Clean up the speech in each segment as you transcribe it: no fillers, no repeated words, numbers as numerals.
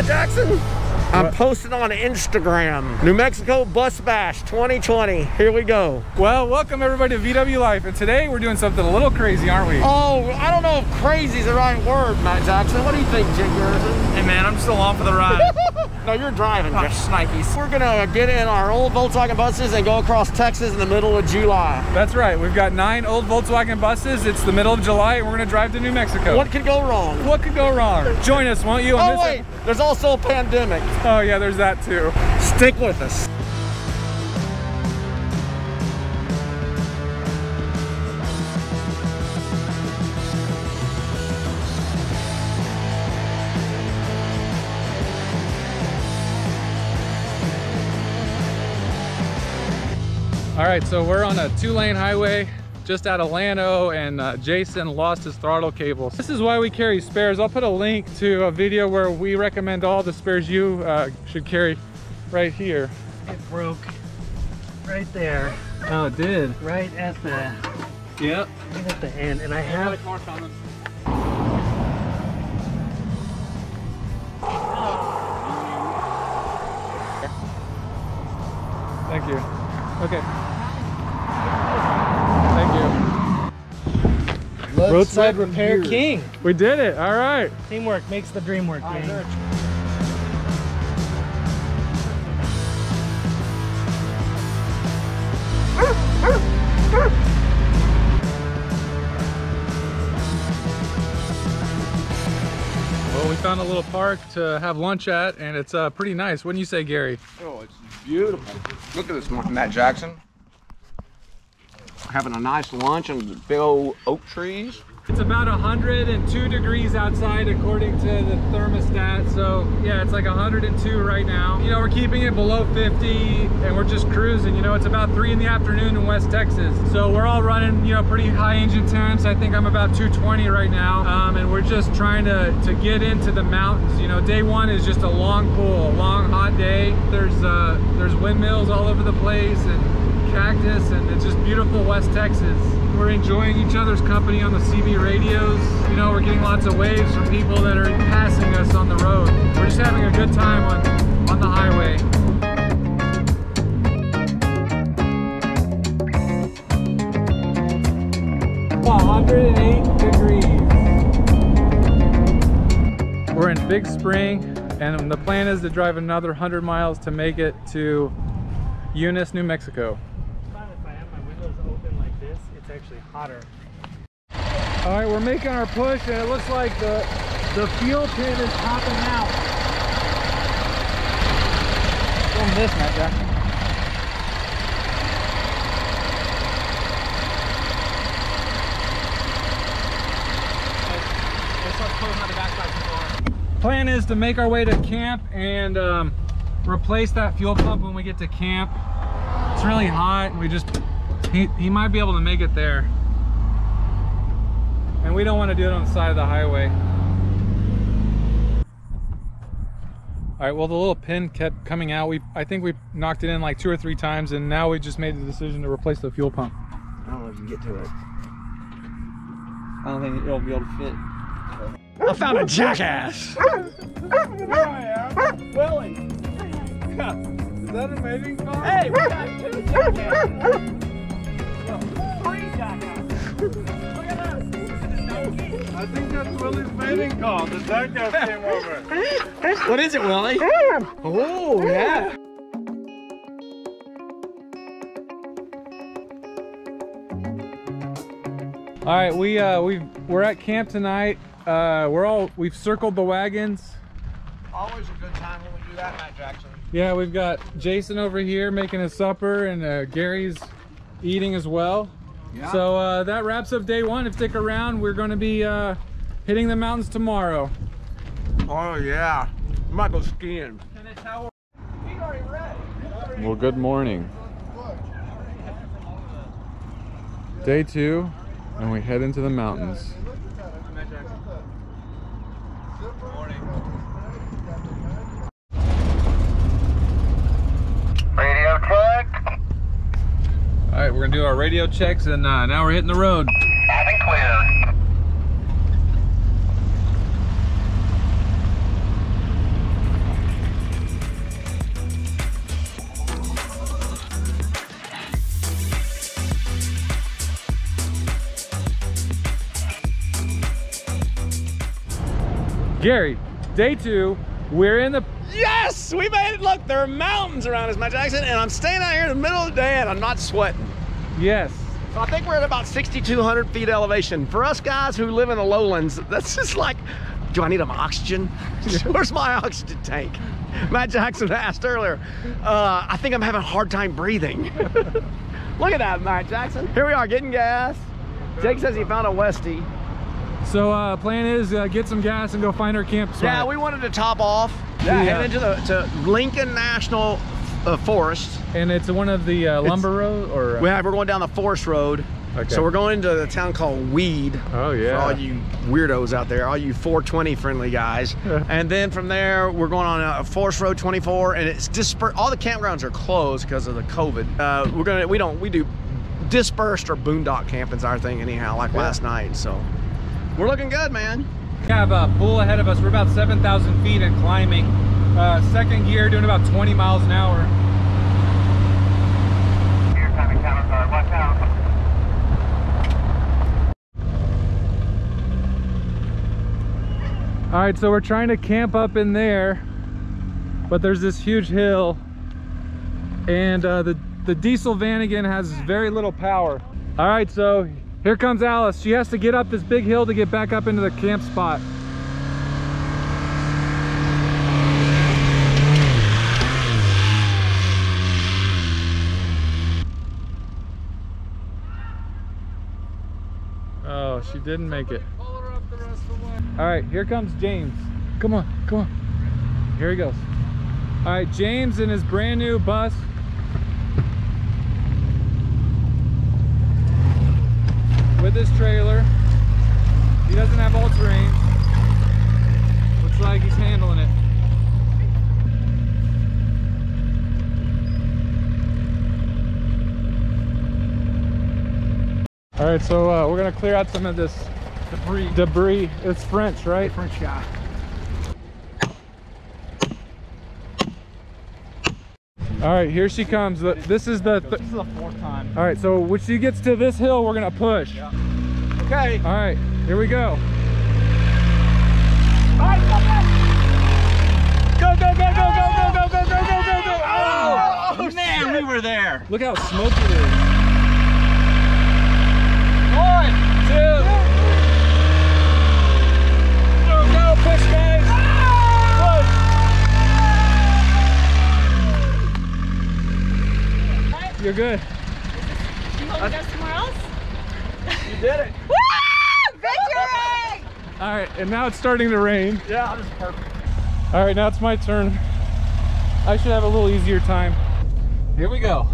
Matt Jackson? I'm posting on Instagram. New Mexico Bus Bash 2020. Here we go. Well, welcome everybody to VW Life. And today we're doing something a little crazy, aren't we? Oh, I don't know if crazy is the right word, Matt Jackson. What do you think, Jake Garrison? Hey man, I'm still on for the ride. No, you're driving. Oh, shnikes. We're gonna get in our old Volkswagen buses and go across Texas in the middle of July. That's right. We've got 9 old Volkswagen buses. It's the middle of July and we're gonna drive to New Mexico. What could go wrong? What could go wrong? Join us, won't you? Oh wait, there's also a pandemic. Oh yeah, there's that too. Stick with us. All right, so we're on a 2-lane highway just out of Lano, and Jason lost his throttle cable. This is why we carry spares. I'll put a link to a video where we recommend all the spares you should carry right here. It broke right there. Oh, it did. Right at the, yep. Right at the end, and I have it. Thank you. Okay. Roadside repair king. We did it. All right. Teamwork makes the dream work. Gang. Well, we found a little park to have lunch at, and it's pretty nice. Wouldn't you say, Gary? Oh, it's beautiful. Look at this, Matt Jackson. Having a nice lunch under the big old oak trees. It's about 102 degrees outside according to the thermostat. So yeah, it's like 102 right now. You know, we're keeping it below 50 and we're just cruising. You know, it's about 3 in the afternoon in West Texas. So we're all running, you know, pretty high engine temps. I think I'm about 220 right now. And we're just trying to get into the mountains. You know, day one is just a long pull, a long hot day. There's windmills all over the place and cactus, and it's just beautiful West Texas. We're enjoying each other's company on the CB radios. You know, we're getting lots of waves from people that are passing us on the road. We're just having a good time on the highway. Wow, 108 degrees. We're in Big Spring, and the plan is to drive another 100 miles to make it to Eunice, New Mexico. If I have my windows open like this, it's actually hotter. All right, we're making our push, and it looks like the fuel pit is popping out. Film this, Matt Jackson. Let's start pulling on the backside door. Plan is to make our way to camp and replace that fuel pump when we get to camp. It's really hot. We just, he might be able to make it there. And we don't want to do it on the side of the highway. All right, well, the little pin kept coming out. I think we knocked it in like 2 or 3 times, and now we just made the decision to replace the fuel pump. I don't know if you can get to it. I don't think it'll be able to fit. I found a jackass! There I am, Willie! Is that a mating call? Hey, we got 2 jackasses. No, 3 jackasses. Look at us. I think that's Willie's mating call. The jackass came over. What is it, Willie? Oh, yeah. All right, we're at camp tonight. We've circled the wagons. Always a good time when we do that, Matt Jackson. Yeah, we've got Jason over here making his supper, and Gary's eating as well. Yeah. So that wraps up day one. If stick around, we're going to be hitting the mountains tomorrow. Oh yeah, we might go skiing. Well, good morning. Day 2, and we head into the mountains. Radio check. All right, we're gonna do our radio checks, and now we're hitting the road. Having clear. Gary, day two, we're in the... Yes, we made it. Look, there are mountains around us, Matt Jackson, and I'm staying out here in the middle of the day and I'm not sweating. Yes. So I think we're at about 6,200 feet elevation. For us guys who live in the lowlands, that's just like, do I need an oxygen? Where's my oxygen tank? Matt Jackson asked earlier. I think I'm having a hard time breathing. Look at that, Matt Jackson. Here we are getting gas. Jake says he found a Westie. So plan is get some gas and go find our camp spot. Yeah, we wanted to top off. Yeah, head into to Lincoln National Forest. And it's one of the lumber road? Or we're going down the Forest Road. Okay. So we're going to a town called Weed. Oh yeah. For all you weirdos out there, all you 420 friendly guys. And then from there, we're going on a Forest Road 24, and it's dispersed. All the campgrounds are closed because of the COVID. We do dispersed or boondock camping's our thing anyhow. Like last night, so we're looking good, man. We have a bull ahead of us. We're about 7,000 feet and climbing. Second gear, doing about 20 miles an hour. All right, so we're trying to camp up in there, but there's this huge hill, and the diesel Vanagon has very little power. All right, so here comes Alice. She has to get up this big hill to get back up into the camp spot. Oh, she didn't make it. All right, here comes James. Come on, come on. Here he goes. All right, James and his brand new bus. With his trailer. He doesn't have all terrain. Looks like he's handling it. All right, so we're gonna clear out some of this debris. It's French, right? French guy. All right, here she comes. This is the fourth time. All right, so when she gets to this hill, we're gonna push. Yeah. Okay. All right, here we go. Go, go, go, go, go, go, go, go, go, go, go, go. Oh, oh man, shit. We were there. Look how smoky it is. 1, 2. Go, go, push, guys. You're good. You want to go somewhere else? You did it. Woo! Victory! All right, and now it's starting to rain. Yeah, that was perfect. All right, now it's my turn. I should have a little easier time. Here we go.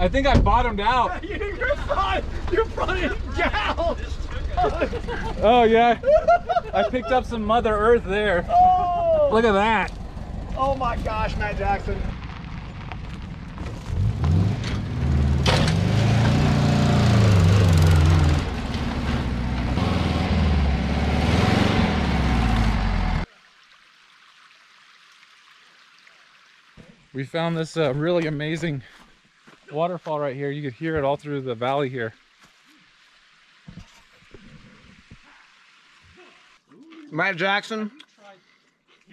I think I bottomed out. You're running down. Oh yeah, I picked up some Mother Earth there. Oh. Look at that. Oh my gosh, Matt Jackson. We found this really amazing waterfall right here. You could hear it all through the valley here. Matt Jackson,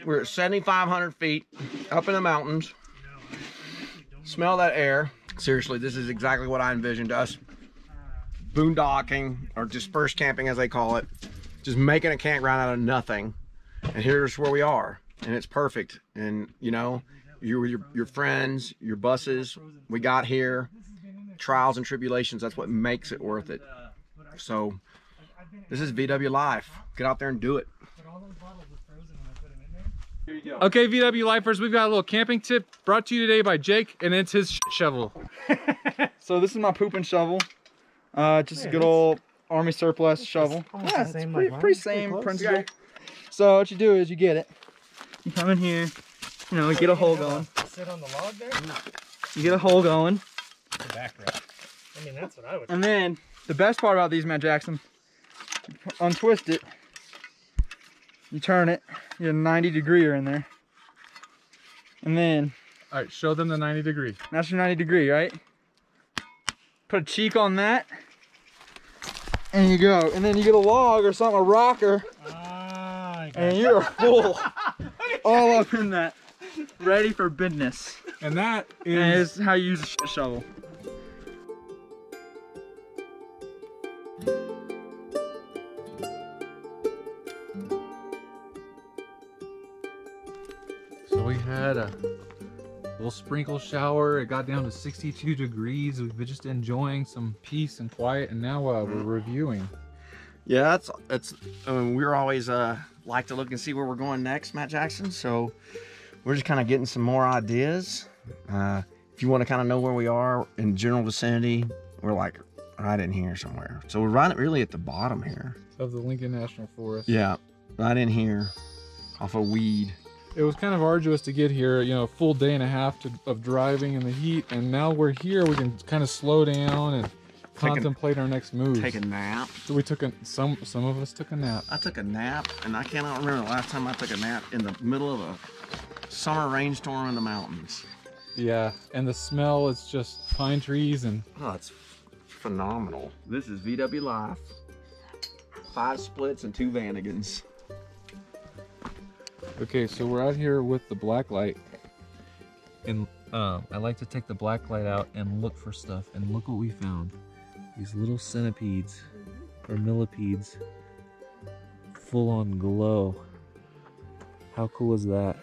we're at 7,500 feet up in the mountains. Smell that air. Seriously, this is exactly what I envisioned us boondocking, or dispersed camping as they call it, just making a campground out of nothing. And here's where we are, and it's perfect. And you know, your friends, your buses, we got here, trials and tribulations, that's what makes it worth it. So this is VW Life. Get out there and do it. Okay, VW Lifers, we've got a little camping tip brought to you today by Jake, and it's his shovel. So this is my pooping shovel. Just a good old army surplus shovel. Yeah, it's pretty same principle. So what you do is you get it. You come in here. You know, get a hole going. Sit on the log there? No. You get a hole going. The back rack. I mean, that's what I would do. And then the best part about these, Matt Jackson, you untwist it, you turn it, you have a 90 degree in there. And then... All right, show them the 90 degree. That's your 90 degree, right? Put a cheek on that, and you go. And then you get a log or something, a rocker, and you're full. All up in that. Ready for business. And that is how you use a shovel. So we had a little sprinkle shower. It got down to 62 degrees. We've been just enjoying some peace and quiet, and now we're reviewing. Yeah, it's I mean, we're always like to look and see where we're going next, Matt Jackson. So we're just kind of getting some more ideas. If you want to kind of know where we are in general vicinity, we're like right in here somewhere. So we're right really at the bottom here. Of the Lincoln National Forest. Yeah, right in here off of Weed. It was kind of arduous to get here, you know, a full day and a half of driving in the heat. And now we're here, we can kind of slow down and contemplate our next move. Take a nap. So we took some of us took a nap. I took a nap, and I cannot remember the last time I took a nap in the middle of a summer rainstorm in the mountains. Yeah, and the smell is just pine trees and... Oh, it's phenomenal. This is VW Life. 5 splits and 2 Vanagons. Okay, so we're out here with the black light. And I like to take the black light out and look for stuff, and look what we found. These little centipedes, or millipedes, full on glow. How cool is that?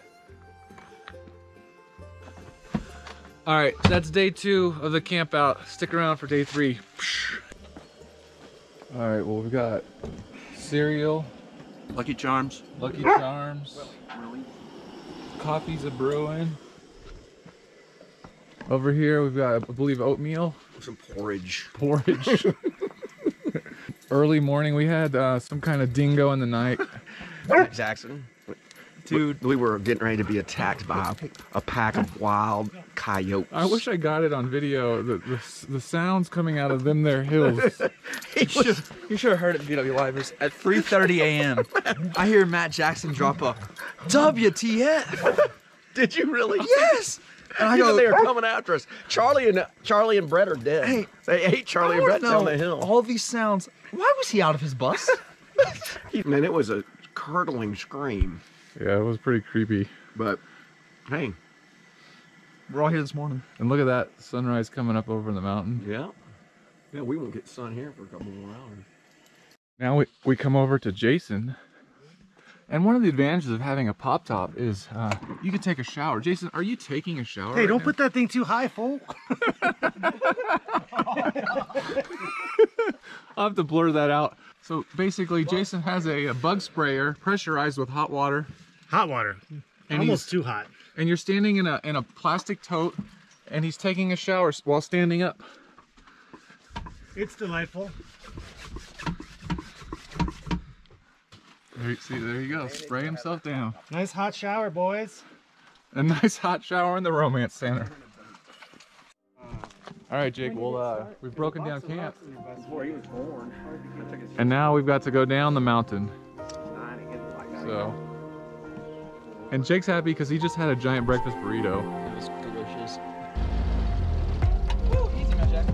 All right, that's day 2 of the camp out. Stick around for day 3. All right, well, we've got cereal. Lucky Charms. Lucky Charms. Willie. Coffee's a brewing. Over here, we've got, I believe, oatmeal. Some porridge. Porridge. Early morning, we had some kind of dingo in the night. Jackson. Dude. We were getting ready to be attacked by a pack of wild coyotes. I wish I got it on video. The sounds coming out of them there hills. You should have heard it in VW Live. At 3:30 a.m., I hear Matt Jackson drop a WTF. Did you really? Yes. And I go, they are coming after us. Charlie and Brett are dead. Hey, they ate Charlie and Brett down the hill. All these sounds. Why was he out of his bus? Man, it was a curdling scream. Yeah, it was pretty creepy. But hey, we're all here this morning. And look at that sunrise coming up over in the mountain. Yeah. Yeah, we won't get sun here for a couple more hours. Now we come over to Jason. And one of the advantages of having a pop top is you can take a shower. Jason, are you taking a shower? Hey, right don't now? Put that thing too high, fool. I'll have to blur that out. So basically, Jason has a bug sprayer pressurized with hot water. Hot water. And almost too hot. And you're standing in a plastic tote, and he's taking a shower while standing up. It's delightful. See, there you go. Spray himself down. Nice hot shower, boys. A nice hot shower in the Romance Center. All right, Jake. Well, we've broken down camp. And now we've got to go down the mountain. So, and Jake's happy because he just had a giant breakfast burrito. It was delicious. Woo! Easy, my Jack.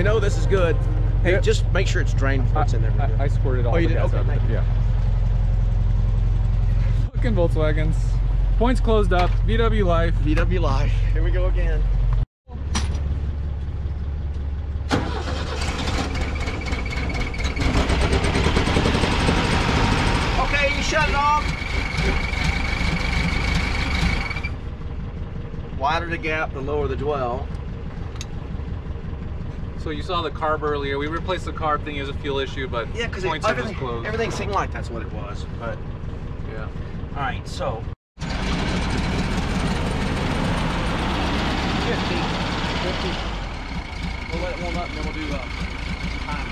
No, this is good. Hey, yeah. Just make sure it's drained before it's in there. I squirted all the gas out of it. Yeah. Fucking Volkswagens. Points closed up. VW Life. VW Life. Here we go again. Okay, you shut it off. wider the gap, the lower the dwell. So you saw the carb earlier. We replaced the carb thing as a fuel issue, but yeah, because everything seemed like that's what it was. But yeah. All right, so 50. We'll let it warm up, and then we'll do time.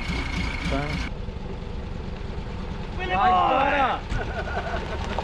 When it was going up.